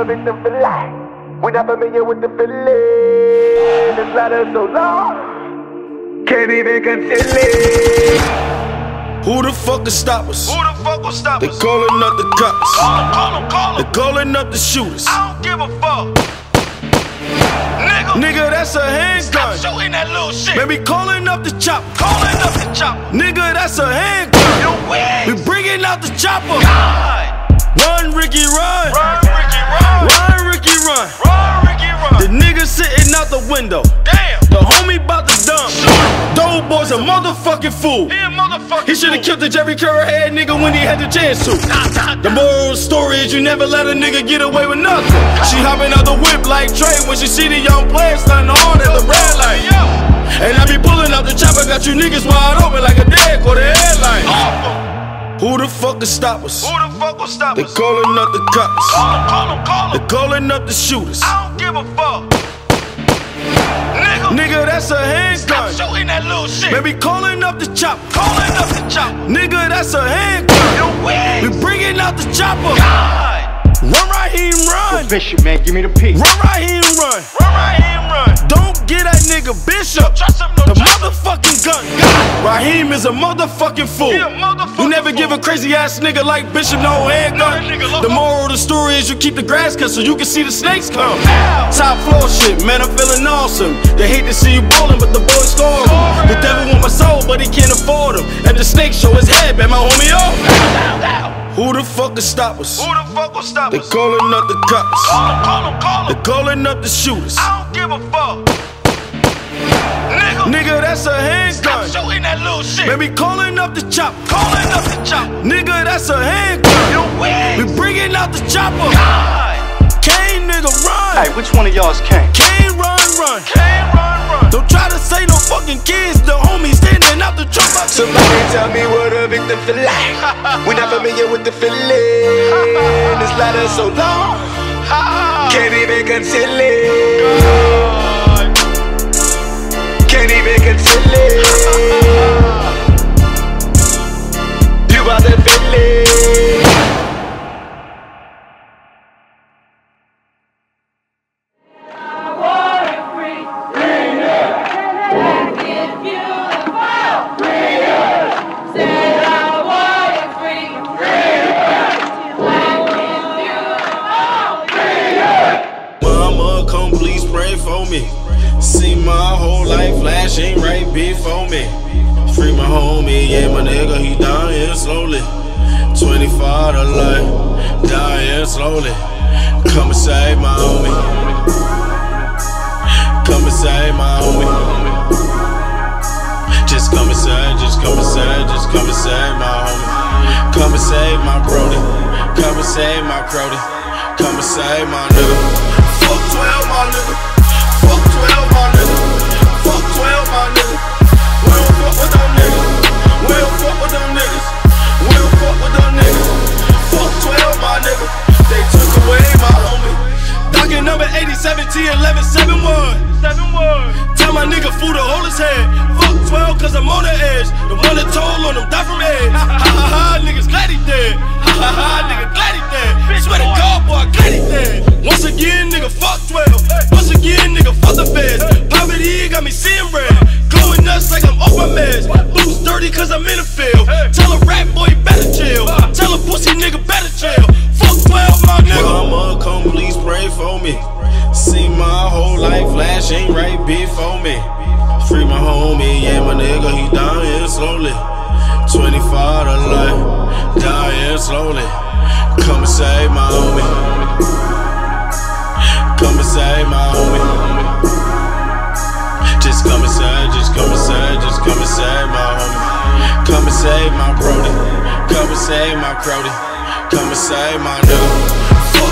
love in the light. We're not familiar with the feeling. This light is so long, can't even conceal it. Who the fuck will stop us? Who the fuck will stop us? They calling up the cops. Call em. They calling up the shooters. I don't give a fuck, nigga. Nigga, that's a handgun. Stop shooting that little shit. Man, we calling up the chopper. Calling up the chopper. Nigga, that's a handgun. We bringing out the chopper. God. Run, Ricky, run. Run, Ricky, run. Run, Ricky, run. Run, Ricky, run. The nigga sitting out the window. Damn. The homie bout to dump. Dope boy's a motherfucking fool. He a motherfucking fool. He should've killed the Jerry Curl head nigga when he had the chance to. The moral story is you never let a nigga get away with nothing. She hopping out the whip like Trey when she see the young player starting hard at the red light. And I be pulling out the chopper, got you niggas wide open like a dead quarter headlight. Who the fuck will stop us? Who the fuck will stop us? They calling up the cops. Call em. They calling up the shooters. I don't give a fuck, nigga. Nigga, that's a handgun. Stop shooting that little shit. Man, we calling up the chopper. Calling up the chopper. Nigga, that's a handgun. We bringing out the chopper. God. Run, Raheem, run. Yo, Bishop, man, give me the piece. Run, Raheem, run. Run, Raheem, run. Don't get that nigga Bishop. The motherfucking gun. God. Raheem is a motherfucking fool. He a motherfucking fool. You never give a crazy ass nigga like Bishop no handgun. The moral of the story is you keep the grass cut so you can see the snakes come. Ow. Top floor shit, man, I'm feeling awesome. They hate to see you ballin', but the boy scored him. The devil want my soul, but he can't afford him. And the snake show his head, man, my homie off. Who the fuck will stop us? Who the fuck will stop us? They calling up the cops. Call em. They calling up the shooters. I don't give a fuck, nigga. Nigga, that's a handgun. Stop shooting that little shit. Man, we calling up the chopper. Calling up the chopper. Nigga, that's a handgun. We bringing out the chopper. God. Kane, nigga, run. Hey, which one of y'all is Kane? Kane, run, run. Kane, run, run. Don't try to say no fucking kids. The homie standing out the truck. Somebody tell me what a victim feel like. We're not familiar with the feeling. This light is so long, can't even conceal it. Can't even conceal it. You got the feeling. See my whole life flashing right before me. Free my homie, yeah, my nigga, he dying slowly. 25 to life, dying slowly. Come and save my homie. Come and save my homie. Just come and save, just come and save, just come and save my homie. Come and save my brody. Come and save my brody. Come and save my nigga. Fuck 12, my nigga. Tell my nigga fool to hold his head. Fuck 12 cause I'm on the edge. The one that told on them die from edge. Ha ha ha, niggas glad he dead. Ha ha ha, nigga glad he dead. Swear to God, boy, glad he dead. Once again, nigga, fuck 12. Once again, nigga, fuck the feds. Poverty got me seeing red. Going nuts like I'm off my meds. Boots dirty cause I'm in the field. Tell a rat boy, better chill. Tell a pussy nigga, better chill. Fuck 12, my nigga. Mama, come please pray for me. See my whole life flashing right before me. Free my homie, yeah, my nigga, he dying slowly. 25 to life, dying slowly. Come and save my homie. Come and save my homie. Just come and save, just come and save, just come and save my homie. Come and save my brody. Come and save my crowdy. Come and save my nigga.